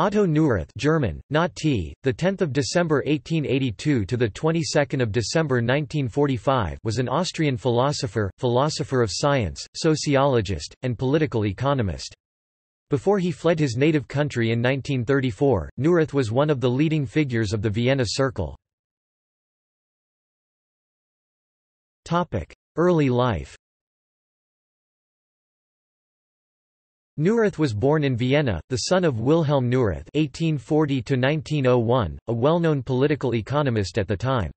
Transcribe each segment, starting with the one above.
Otto Neurath, German, not T, the 10th of December 1882 to the 22nd of December 1945, was an Austrian philosopher, philosopher of science, sociologist, and political economist. Before he fled his native country in 1934, Neurath was one of the leading figures of the Vienna Circle. Topic: Early life. Neurath was born in Vienna, the son of Wilhelm Neurath (1840–1901), a well-known political economist at the time.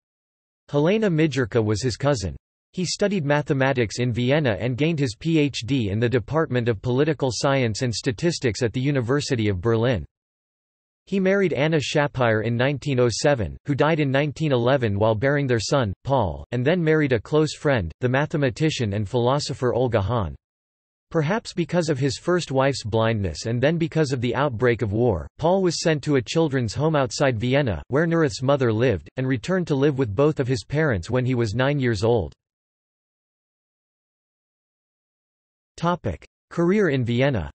Helena Mijerka was his cousin. He studied mathematics in Vienna and gained his Ph.D. in the Department of Political Science and Statistics at the University of Berlin. He married Anna Schappheier in 1907, who died in 1911 while bearing their son, Paul, and then married a close friend, the mathematician and philosopher Olga Hahn. Perhaps because of his first wife's blindness and then because of the outbreak of war, Paul was sent to a children's home outside Vienna, where Neurath's mother lived, and returned to live with both of his parents when he was 9 years old. Career in Vienna.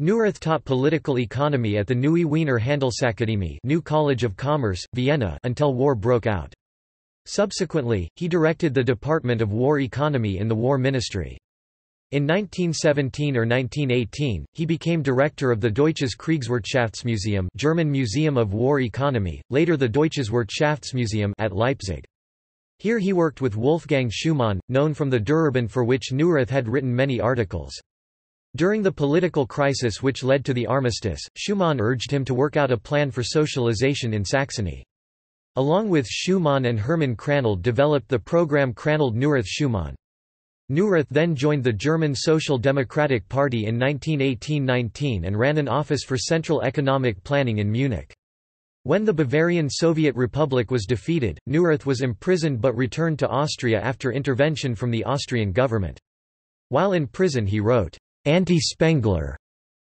Neurath taught political economy at the Neue Wiener Handelsakademie, New College of Commerce, Vienna, until war broke out. Subsequently, he directed the Department of War Economy in the War Ministry. In 1917 or 1918, he became director of the Deutsches Kriegswirtschaftsmuseum, German Museum of War Economy, later the Deutsches Wirtschaftsmuseum at Leipzig. Here he worked with Wolfgang Schumann, known from the Durerben, for which Neurath had written many articles. During the political crisis which led to the armistice, Schumann urged him to work out a plan for socialization in Saxony. Along with Schumann and Hermann Kranald developed the program Kranald-Neurath-Schumann. Neurath then joined the German Social Democratic Party in 1918–19 and ran an office for central economic planning in Munich. When the Bavarian Soviet Republic was defeated, Neurath was imprisoned but returned to Austria after intervention from the Austrian government. While in prison he wrote, "Anti-Spengler",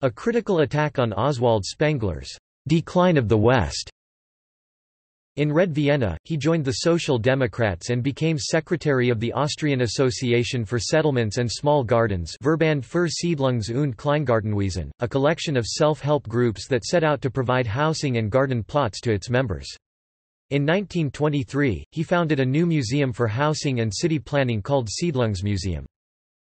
a critical attack on Oswald Spengler's "Decline of the West". In Red Vienna, he joined the Social Democrats and became secretary of the Austrian Association for Settlements and Small Gardens, Verband für Siedlungs- und Kleingartenwesen, a collection of self-help groups that set out to provide housing and garden plots to its members. In 1923, he founded a new museum for housing and city planning called Siedlungsmuseum.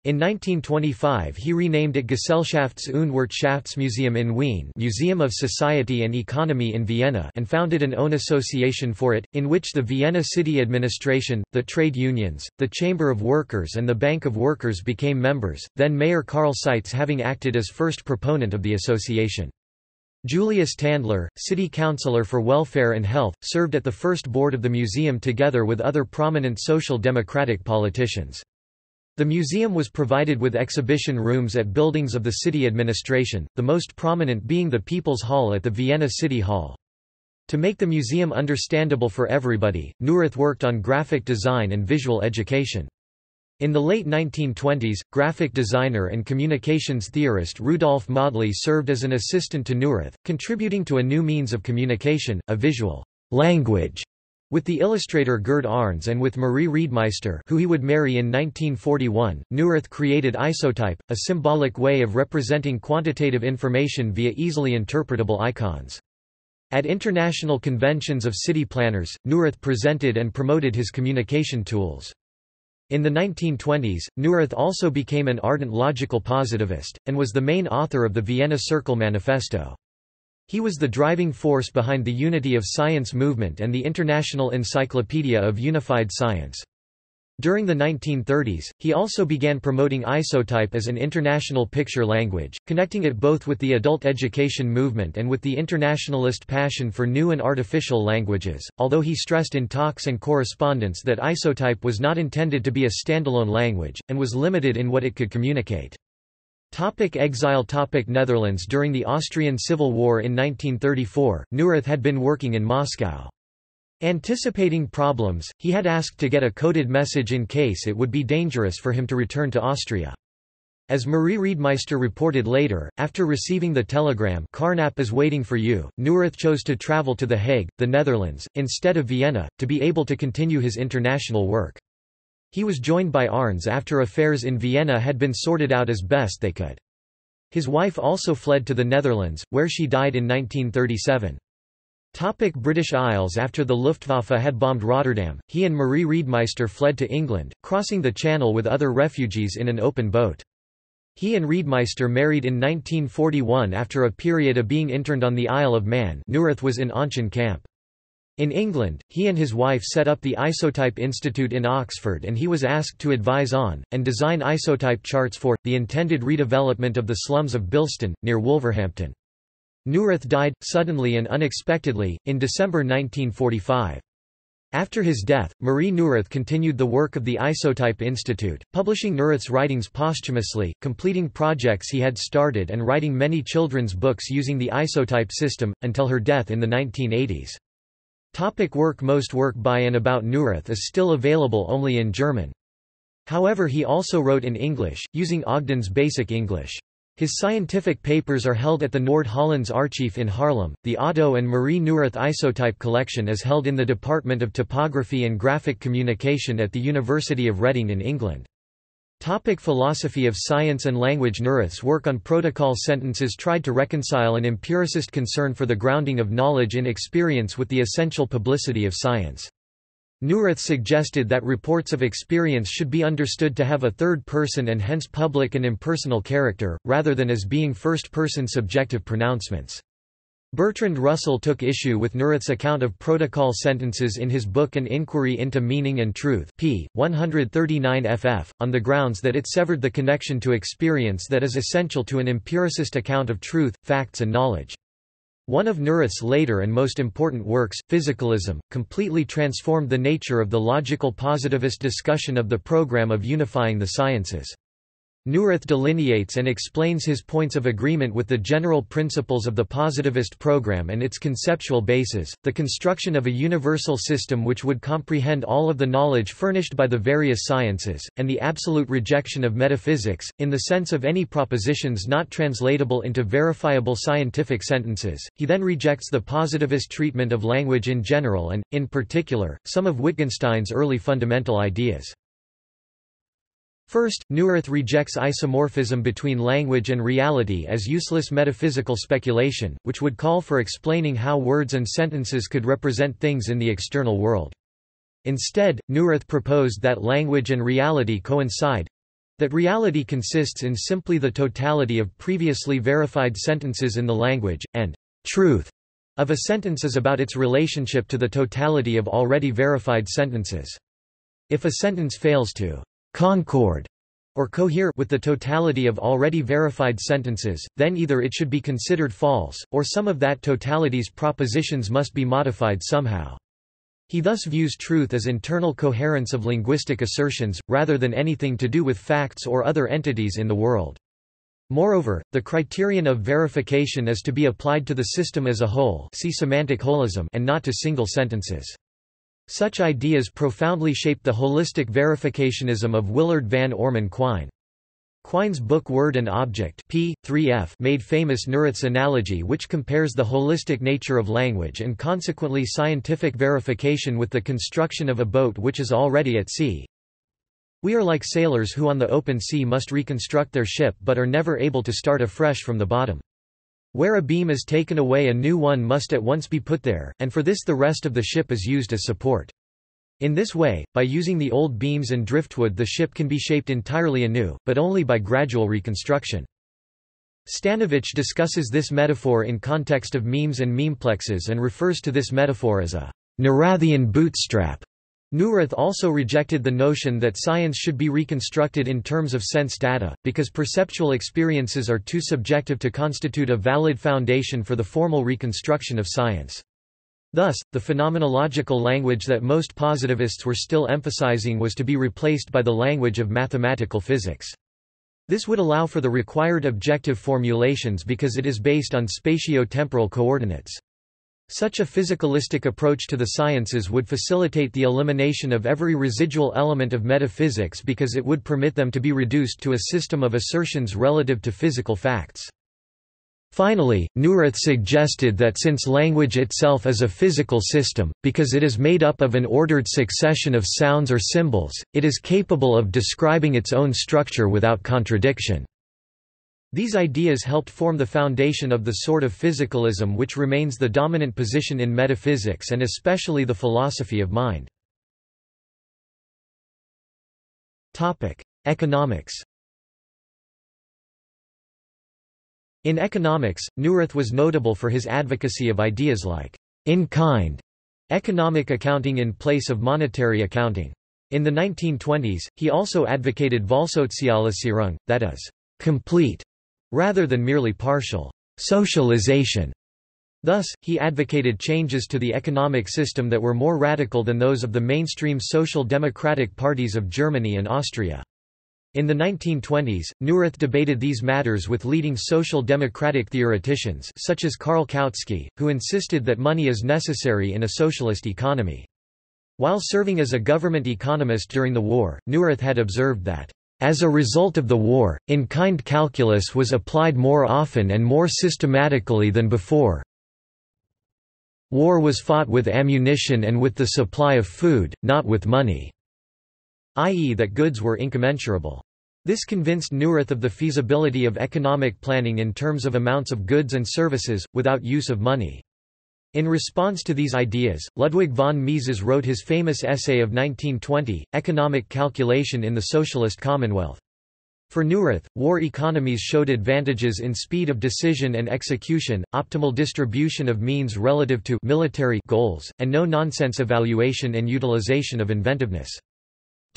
In 1925 he renamed it Gesellschafts- und Wirtschaftsmuseum in Wien, Museum of Society and Economy in Vienna, and founded an own association for it, in which the Vienna city administration, the trade unions, the Chamber of Workers and the Bank of Workers became members, then Mayor Karl Seitz having acted as first proponent of the association. Julius Tandler, city councillor for welfare and health, served at the first board of the museum together with other prominent social democratic politicians. The museum was provided with exhibition rooms at buildings of the city administration, the most prominent being the People's Hall at the Vienna City Hall. To make the museum understandable for everybody, Neurath worked on graphic design and visual education. In the late 1920s, graphic designer and communications theorist Rudolf Modley served as an assistant to Neurath, contributing to a new means of communication, a visual language, with the illustrator Gerd Arntz and with Marie Reidemeister, who he would marry in 1941, Neurath created Isotype, a symbolic way of representing quantitative information via easily interpretable icons. At international conventions of city planners, Neurath presented and promoted his communication tools. In the 1920s, Neurath also became an ardent logical positivist, and was the main author of the Vienna Circle Manifesto. He was the driving force behind the Unity of Science movement and the International Encyclopedia of Unified Science. During the 1930s, he also began promoting Isotype as an international picture language, connecting it both with the adult education movement and with the internationalist passion for new and artificial languages, although he stressed in talks and correspondence that Isotype was not intended to be a standalone language, and was limited in what it could communicate. Exile. Netherlands. During the Austrian Civil War in 1934, Neurath had been working in Moscow. Anticipating problems, he had asked to get a coded message in case it would be dangerous for him to return to Austria. As Marie Reidemeister reported later, after receiving the telegram, "Carnap is waiting for you," Neurath chose to travel to The Hague, the Netherlands, instead of Vienna, to be able to continue his international work. He was joined by Arntz after affairs in Vienna had been sorted out as best they could. His wife also fled to the Netherlands, where she died in 1937. Topic: British Isles. After the Luftwaffe had bombed Rotterdam, he and Marie Reidemeister fled to England, crossing the Channel with other refugees in an open boat. He and Reidemeister married in 1941 after a period of being interned on the Isle of Man. Neurath was in Onchen camp. In England, he and his wife set up the Isotype Institute in Oxford, and he was asked to advise on, and design isotype charts for, the intended redevelopment of the slums of Bilston, near Wolverhampton. Neurath died, suddenly and unexpectedly, in December 1945. After his death, Marie Neurath continued the work of the Isotype Institute, publishing Neurath's writings posthumously, completing projects he had started and writing many children's books using the isotype system, until her death in the 1980s. Topic: work. Most work by and about Neurath is still available only in German. However, he also wrote in English, using Ogden's Basic English. His scientific papers are held at the Noord-Hollands Archief in Haarlem. The Otto and Marie Neurath Isotype Collection is held in the Department of Typography and Graphic Communication at the University of Reading in England. Topic: philosophy of science and language. Neurath's work on protocol sentences tried to reconcile an empiricist concern for the grounding of knowledge in experience with the essential publicity of science. Neurath suggested that reports of experience should be understood to have a third-person and hence public and impersonal character, rather than as being first-person subjective pronouncements. Bertrand Russell took issue with Neurath's account of protocol sentences in his book An Inquiry into Meaning and Truth, p. 139 ff., on the grounds that it severed the connection to experience that is essential to an empiricist account of truth, facts and knowledge. One of Neurath's later and most important works, Physicalism, completely transformed the nature of the logical positivist discussion of the program of unifying the sciences. Neurath delineates and explains his points of agreement with the general principles of the positivist program and its conceptual basis, the construction of a universal system which would comprehend all of the knowledge furnished by the various sciences, and the absolute rejection of metaphysics, in the sense of any propositions not translatable into verifiable scientific sentences. He then rejects the positivist treatment of language in general and, in particular, some of Wittgenstein's early fundamental ideas. First, Neurath rejects isomorphism between language and reality as useless metaphysical speculation, which would call for explaining how words and sentences could represent things in the external world. Instead, Neurath proposed that language and reality coincide—that reality consists in simply the totality of previously verified sentences in the language, and truth of a sentence is about its relationship to the totality of already verified sentences. If a sentence fails to concord or cohere with the totality of already verified sentences, then either it should be considered false, or some of that totality's propositions must be modified somehow. He thus views truth as internal coherence of linguistic assertions, rather than anything to do with facts or other entities in the world. Moreover, the criterion of verification is to be applied to the system as a whole, see semantic holism, and not to single sentences. Such ideas profoundly shaped the holistic verificationism of Willard van Orman Quine. Quine's book Word and Object p. 3f made famous Neurath's analogy, which compares the holistic nature of language and consequently scientific verification with the construction of a boat which is already at sea. We are like sailors who on the open sea must reconstruct their ship but are never able to start afresh from the bottom. Where a beam is taken away, a new one must at once be put there, and for this the rest of the ship is used as support. In this way, by using the old beams and driftwood, the ship can be shaped entirely anew, but only by gradual reconstruction. Stanovich discusses this metaphor in context of memes and memeplexes and refers to this metaphor as a Neurathian bootstrap. Neurath also rejected the notion that science should be reconstructed in terms of sense data, because perceptual experiences are too subjective to constitute a valid foundation for the formal reconstruction of science. Thus, the phenomenological language that most positivists were still emphasizing was to be replaced by the language of mathematical physics. This would allow for the required objective formulations because it is based on spatio-temporal coordinates. Such a physicalistic approach to the sciences would facilitate the elimination of every residual element of metaphysics because it would permit them to be reduced to a system of assertions relative to physical facts. Finally, Neurath suggested that since language itself is a physical system, because it is made up of an ordered succession of sounds or symbols, it is capable of describing its own structure without contradiction. These ideas helped form the foundation of the sort of physicalism which remains the dominant position in metaphysics and especially the philosophy of mind. Economics. In economics, Neurath was notable for his advocacy of ideas like in-kind economic accounting in place of monetary accounting. In the 1920s, he also advocated Vollsozialisierung, that is, complete, rather than merely partial, socialization. Thus, he advocated changes to the economic system that were more radical than those of the mainstream social democratic parties of Germany and Austria. In the 1920s, Neurath debated these matters with leading social democratic theoreticians such as Karl Kautsky, who insisted that money is necessary in a socialist economy. While serving as a government economist during the war, Neurath had observed that, "As a result of the war, in-kind calculus was applied more often and more systematically than before. War was fought with ammunition and with the supply of food, not with money," i.e. that goods were incommensurable. This convinced Neurath of the feasibility of economic planning in terms of amounts of goods and services, without use of money. In response to these ideas, Ludwig von Mises wrote his famous essay of 1920, Economic Calculation in the Socialist Commonwealth. For Neurath, war economies showed advantages in speed of decision and execution, optimal distribution of means relative to military goals, and no-nonsense evaluation and utilization of inventiveness.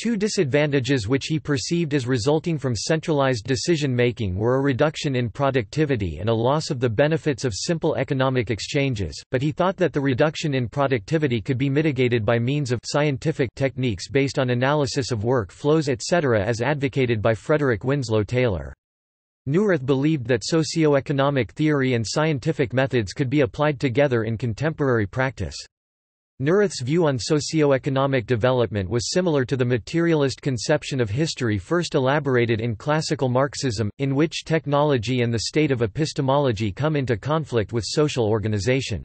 Two disadvantages which he perceived as resulting from centralized decision-making were a reduction in productivity and a loss of the benefits of simple economic exchanges, but he thought that the reduction in productivity could be mitigated by means of scientific techniques based on analysis of work flows etc. as advocated by Frederick Winslow Taylor. Neurath believed that socioeconomic theory and scientific methods could be applied together in contemporary practice. Neurath's view on socioeconomic development was similar to the materialist conception of history first elaborated in classical Marxism, in which technology and the state of epistemology come into conflict with social organization.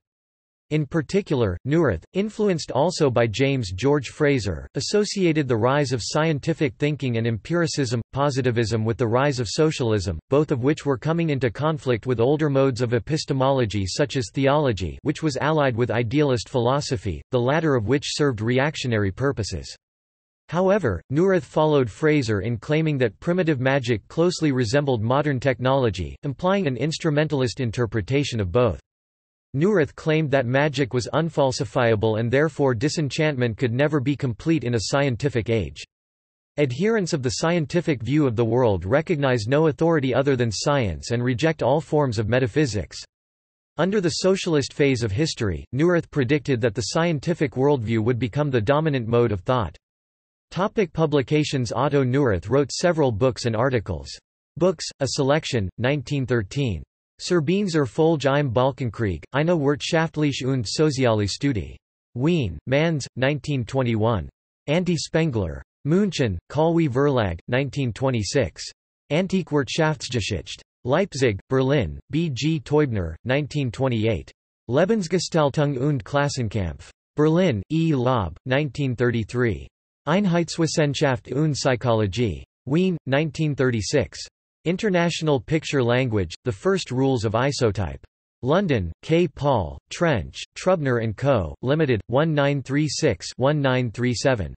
In particular, Neurath, influenced also by James George Fraser, associated the rise of scientific thinking and empiricism, positivism with the rise of socialism, both of which were coming into conflict with older modes of epistemology such as theology, which was allied with idealist philosophy, the latter of which served reactionary purposes. However, Neurath followed Fraser in claiming that primitive magic closely resembled modern technology, implying an instrumentalist interpretation of both. Neurath claimed that magic was unfalsifiable and therefore disenchantment could never be complete in a scientific age. Adherents of the scientific view of the world recognize no authority other than science and reject all forms of metaphysics. Under the socialist phase of history, Neurath predicted that the scientific worldview would become the dominant mode of thought. Topic publications. Otto Neurath wrote several books and articles. Books, A Selection, 1913. Serbeens er Folge im Balkenkrieg, eine wirtschaftliche und soziale Studie. Wien, Manns, 1921. Anti-Spengler. München, Kalwi Verlag, 1926. Antiquirtschaftsgeschichte. Leipzig, Berlin, B. G. Teubner, 1928. Lebensgestaltung und Klassenkampf. Berlin, E. Lob, 1933. Einheitswissenschaft und Psychologie. Wien, 1936. International Picture Language, The First Rules of Isotype. London, K. Paul, Trench, Trubner & Co., Ltd., 1936-1937.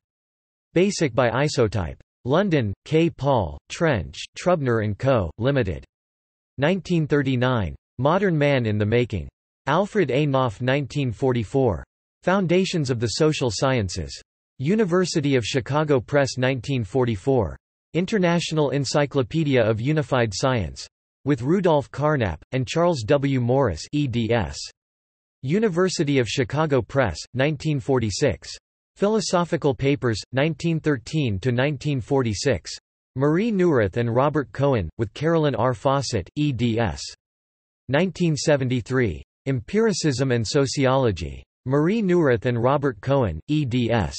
Basic by Isotype. London, K. Paul, Trench, Trubner & Co., Ltd. 1939. Modern Man in the Making. Alfred A. Knopf 1944. Foundations of the Social Sciences. University of Chicago Press 1944. International Encyclopedia of Unified Science. With Rudolf Carnap, and Charles W. Morris eds. University of Chicago Press, 1946. Philosophical Papers, 1913–1946. Marie Neurath and Robert Cohen, with Carolyn R. Fawcett, eds. 1973. Empiricism and Sociology. Marie Neurath and Robert Cohen, eds.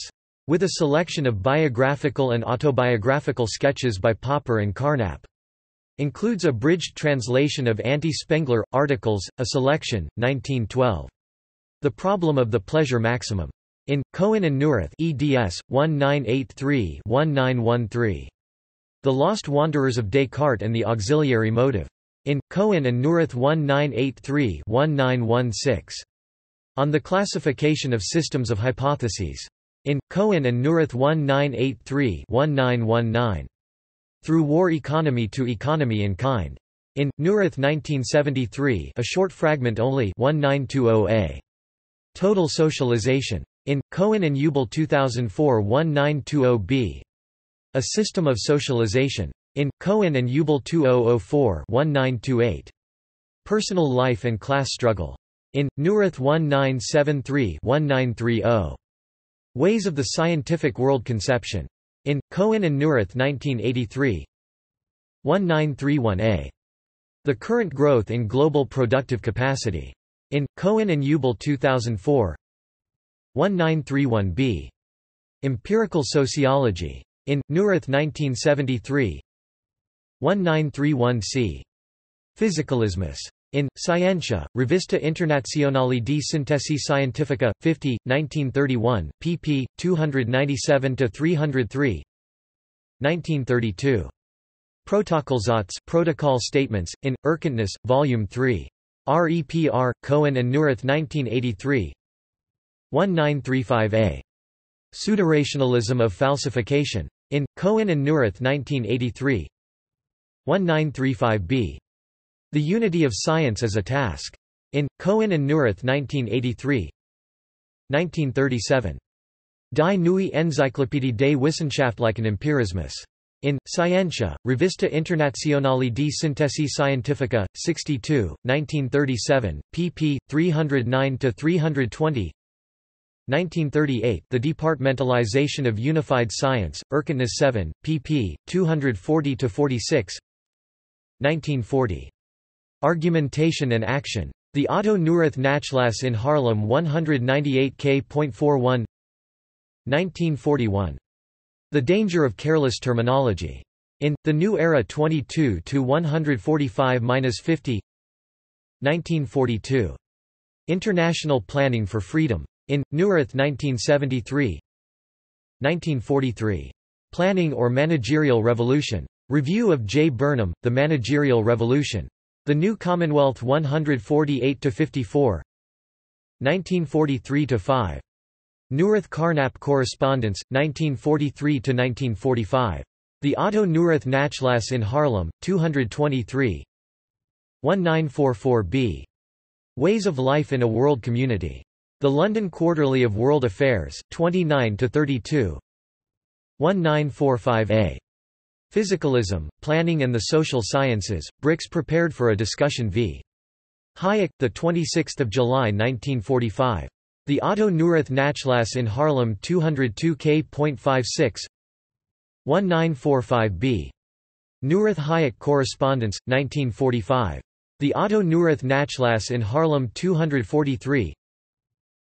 With a selection of biographical and autobiographical sketches by Popper and Carnap. Includes abridged translation of Anti-Spengler, Articles, A Selection, 1912. The Problem of the Pleasure Maximum. In, Cohen and Neurath eds. 1983-1913. The Lost Wanderers of Descartes and the Auxiliary Motive. In, Cohen and Neurath 1983-1916. On the Classification of Systems of Hypotheses. In, Cohen and Neurath 1983-1919. Through War Economy to Economy in Kind. In, Neurath 1973, a short fragment only, 1920a. Total Socialization. In, Cohen and Uebel 2004 1920b. A System of Socialization. In, Cohen and Uebel 2004 1928. Personal Life and Class Struggle. In, Neurath 1973 1930. Ways of the Scientific World Conception. In, Cohen and Neurath 1983 1931a. The Current Growth in Global Productive Capacity. In, Cohen and Uebel 2004 1931b. Empirical Sociology. In, Neurath 1973 1931c. Physicalismus. In, Scientia, Rivista Internazionale di Sintesi Scientifica, 50, 1931, pp. 297–303. 1932. Protokolsatz, Protocol Statements, in, Erkenntnis, Volume 3. REPR, Cohen and Neurath 1983 1935a. Pseudorationalism of Falsification. In, Cohen and Neurath 1983 1935b. The Unity of Science as a Task. In, Cohen and Neurath 1983 1937. Die Neue Enzyklopädie des Wissenschaftlichen Empirismus. In, Scientia, Rivista Internazionale di Sintesi Scientifica, 62, 1937, pp. 309–320. 1938. The Departmentalization of Unified Science, Erkenntnis 7, pp. 240–46. 1940. Argumentation and Action. The Otto Neurath Nachlass in Haarlem 198K.41. 1941. The Danger of Careless Terminology. In, The New Era 22–145–50. 1942. International Planning for Freedom. In, Neurath 1973 1943. Planning or Managerial Revolution. Review of J. Burnham, The Managerial Revolution. The New Commonwealth 148–54. 1943–5. Neurath Carnap Correspondence, 1943–1945. The Otto Neurath Nachlass in Haarlem, 223. 1944b. Ways of Life in a World Community. The London Quarterly of World Affairs, 29–32. 1945a. Physicalism, Planning and the Social Sciences, Bricks Prepared for a Discussion v. Hayek, 26 July 1945. The Otto Neurath Nachlass in Haarlem 202K.56. 1945b. Neurath Hayek Correspondence, 1945. The Otto Neurath Nachlass in Haarlem 243.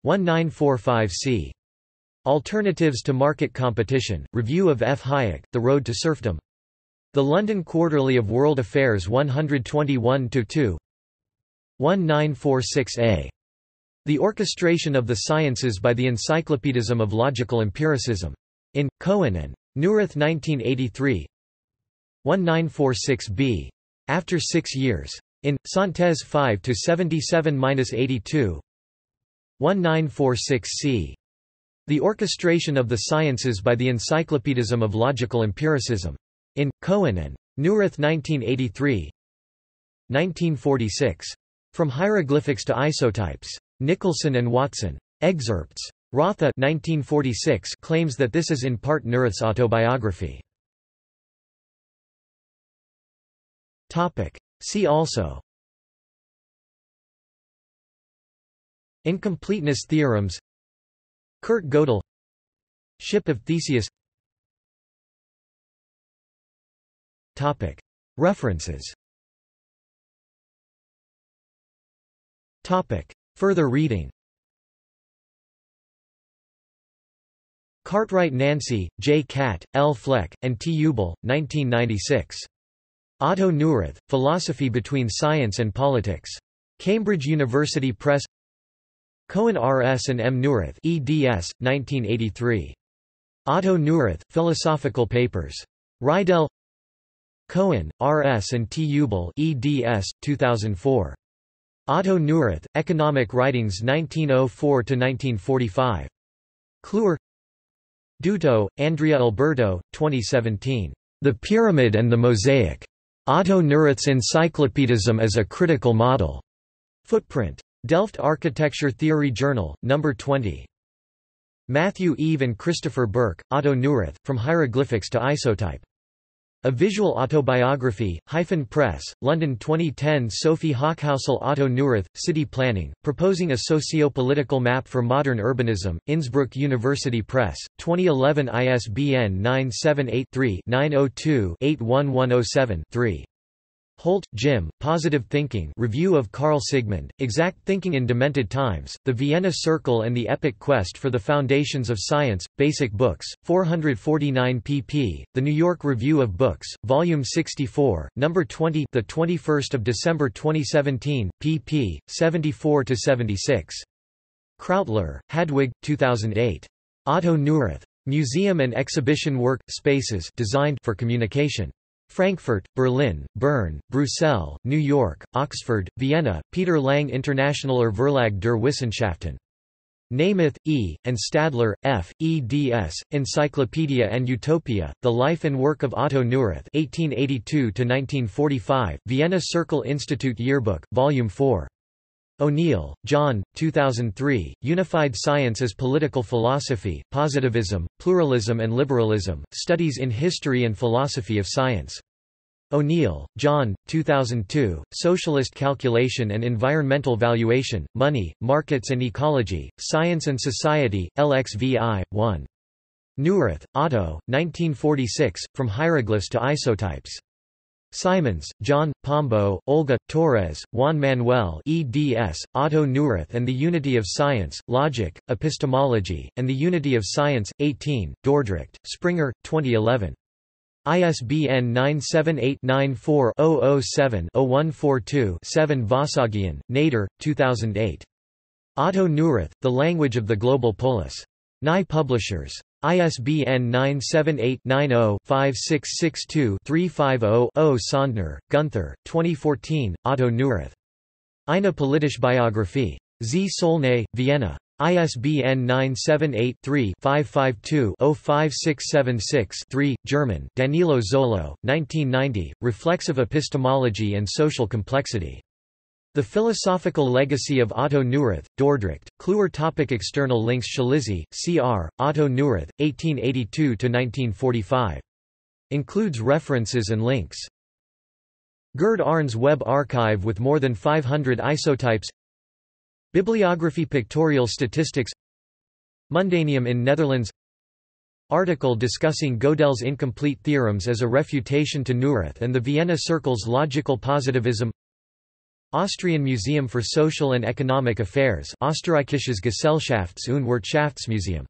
1945c. Alternatives to Market Competition, Review of F. Hayek, The Road to Serfdom. The London Quarterly of World Affairs 121–2. 1946a. The Orchestration of the Sciences by the Encyclopedism of Logical Empiricism. In, Cohen and Neurath 1983 1946b. After 6 years. In, Santes 5–77–82. 1946c. The Orchestration of the Sciences by the Encyclopedism of Logical Empiricism. In, Cohen and Neurath 1983 1946. From Hieroglyphics to Isotypes. Nicholson and Watson. Excerpts. Rotha 1946 claims that this is in part Neurath's autobiography. See also: Incompleteness theorems, Kurt Gödel, Ship of Theseus. References. Further reading. Cartwright Nancy, J. Catt, L. Fleck, and T. Uebel, 1996. Otto Neurath, Philosophy Between Science and Politics. Cambridge University Press. Cohen R. S. and M. Neurath, eds. 1983. Otto Neurath, Philosophical Papers. Riedel. Cohen, R.S. and T. Uebel, eds. 2004. Otto Neurath, Economic Writings 1904–1945. Kluwer. Duto, Andrea Alberto, 2017. The Pyramid and the Mosaic. Otto Neurath's Encyclopedism as a Critical Model. Footprint. Delft Architecture Theory Journal, No. 20. Matthew Eve and Christopher Burke, Otto Neurath, From Hieroglyphics to Isotype. A Visual Autobiography, Hyphen Press, London 2010. Sophie Hochhausel. Otto Neurath, City Planning, Proposing a Socio-Political Map for Modern Urbanism, Innsbruck University Press, 2011. ISBN 978-3-902-81107-3. Holt, Jim, Positive Thinking, Review of Carl Sigmund, Exact Thinking in Demented Times, The Vienna Circle and the Epic Quest for the Foundations of Science, Basic Books, 449 pp. The New York Review of Books, Volume 64, No. 20, 21 December 2017, pp. 74–76. Krautler, Hadwig, 2008. Otto Neurath. Museum and Exhibition Work, Spaces Designed for Communication. Frankfurt, Berlin, Bern, Brussels, New York, Oxford, Vienna, Peter Lang Internationaler Verlag der Wissenschaften. Namath, E., and Stadler, F., eds., Encyclopedia and Utopia, The Life and Work of Otto Neurath 1882–1945, Vienna Circle Institute Yearbook, Volume 4. O'Neill, John, 2003, Unified Science as Political Philosophy, Positivism, Pluralism and Liberalism, Studies in History and Philosophy of Science. O'Neill, John, 2002, Socialist Calculation and Environmental Valuation, Money, Markets and Ecology, Science and Society, LXVI, 1. Neurath, Otto, 1946, From Hieroglyphs to Isotypes. Simons, John, Pombo, Olga, Torres, Juan Manuel eds., Otto Neurath and the Unity of Science, Logic, Epistemology, and the Unity of Science, 18, Dordrecht, Springer, 2011. ISBN 978-94-007-0142-7. Vasagian, Nader, 2008. Otto Neurath, The Language of the Global Polis. Nye Publishers. ISBN 978-90-5662-350-0. Sondner, Gunther, 2014, Otto Neurath. Eine politische Biographie. Z. Solnay, Vienna. ISBN 978-3-552-05676-3, German, Danilo Zolo, 1990, Reflexive Epistemology and Social Complexity. The Philosophical Legacy of Otto Neurath, Dordrecht, Kluwer. Topic external links. Schalizzi, C.R., Otto Neurath, 1882–1945. Includes references and links. Gerd Arntz web archive with more than 500 isotypes. Bibliography. Pictorial statistics. Mundaneum in Netherlands. Article discussing Gödel's incomplete theorems as a refutation to Neurath and the Vienna Circle's logical positivism. Austrian Museum for Social and Economic Affairs, Österreichisches Gesellschafts- und Wirtschaftsmuseum.